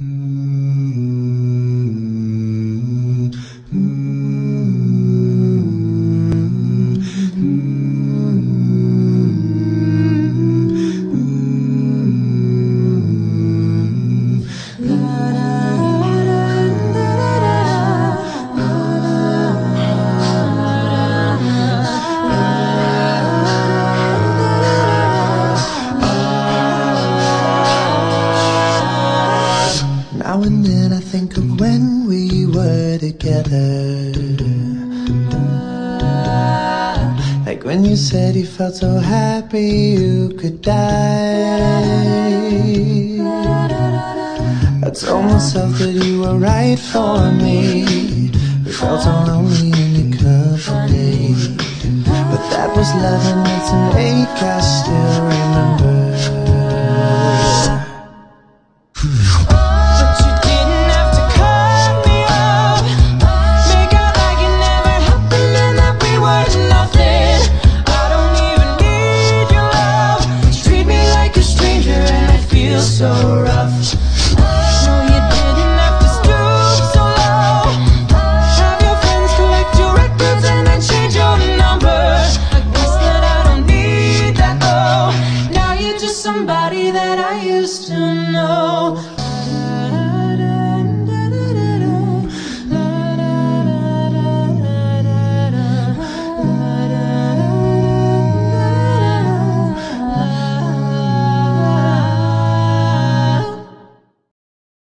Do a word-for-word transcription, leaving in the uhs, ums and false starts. Now and then I think of when we were together, like when you said you felt so happy you could die. I told myself that you were right for me. We felt so lonely in your company, but that was love and it's an ache I still remember.